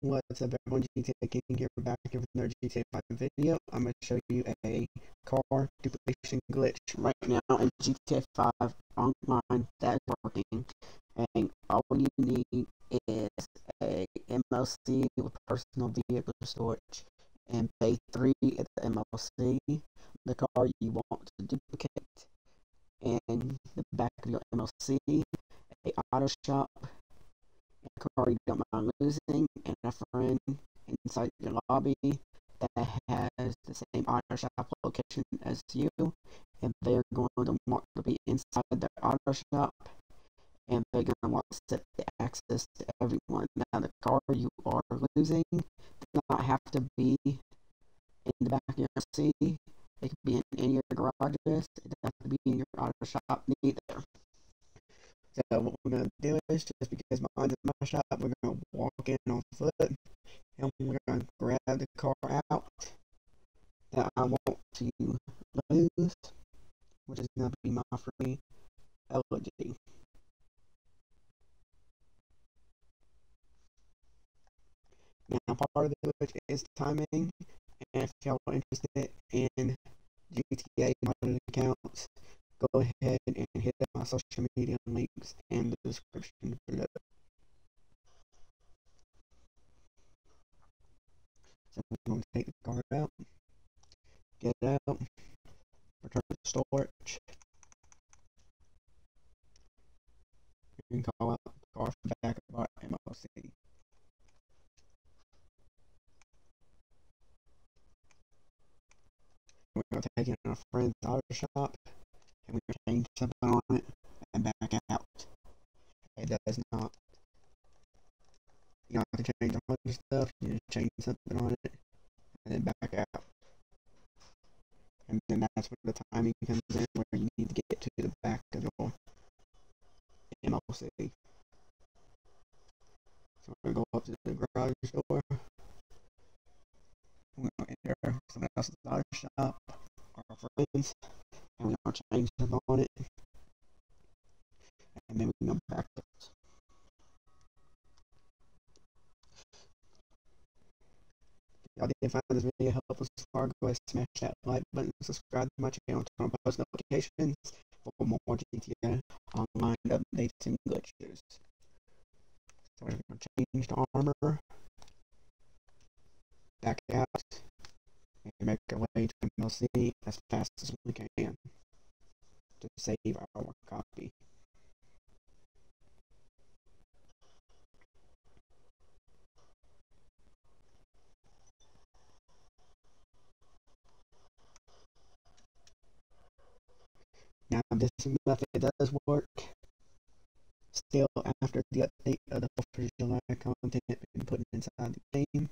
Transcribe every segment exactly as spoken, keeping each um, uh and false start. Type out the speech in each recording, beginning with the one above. What's up, everyone? G T A King here. We're back here with another G T A five video. I'm going to show you a car duplication glitch right now in G T A five online that is working. And all you need is a M L C with personal vehicle storage and pay three at the M L C, the car you want to duplicate, and the back of your M L C, a auto shop, a car you don't mind losing, and a friend inside your lobby that has the same auto shop location as you, and they're going to want to be inside their auto shop, and they're going to want to set the access to everyone. Now the car you are losing does not have to be in the back of your M L C. It could be in any of your garages. It doesn't have to be in your auto shop neither. So what we're going to do is, just because mine's in my shop, we're going to walk in on foot, and we're going to grab the car out that I want to lose, which is going to be my free Elegy. Now part of the glitch is timing, and if y'all are interested in G T A modded accounts, go ahead and hit up my social media links in the description below. So we're going to take the car out, get it out, return to storage, and call out the car from the back of our M L C. We're going to take it in our friend's auto shop, and we change something on it and back out. It does not. You don't have to change all your stuff. You just change something on it and then back out. And then that's where the timing comes in, where you need to get to the back of your M L C. So we're going to go up to the garage door. We're going to enter someone else's auto shop, our friends, and we're going to change them on it, and then we can go back up. If y'all did find this video helpful so far, go ahead and smash that like button, subscribe to my channel, turn on post notifications for more G T A online updates and glitches. So we're going to change the armor, back out, and make our way to M L C as fast as we can to save our copy. Now this method does work still after the update of the fourth of July content been put inside the game.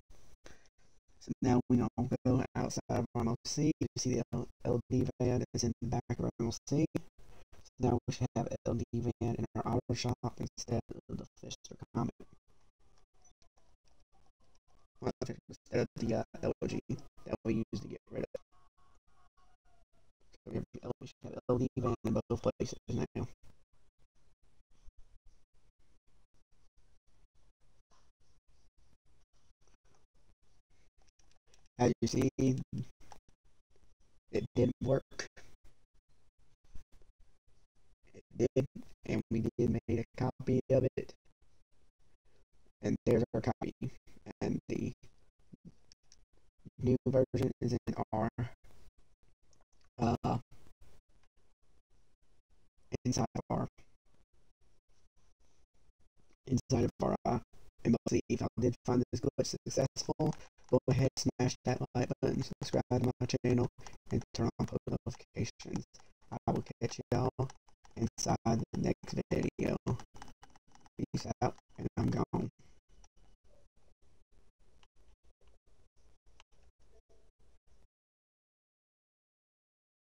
So now we are going to go outside of R M L C. You see the L D van is in the back of R M L C. So now we should have L D van in our auto shop instead of the Pfister Comet. Well, instead of the uh, L G that we used to get rid of. So we should have L D van in both places now. As you see, it did work. It did, and we did make a copy of it. And there's our copy. And the new version is in our uh, inside of our inside of our uh, M L C. If I did find this glitch successful, go ahead, smash that like button, subscribe to my channel, and turn on post notifications. I will catch y'all inside the next video. Peace out.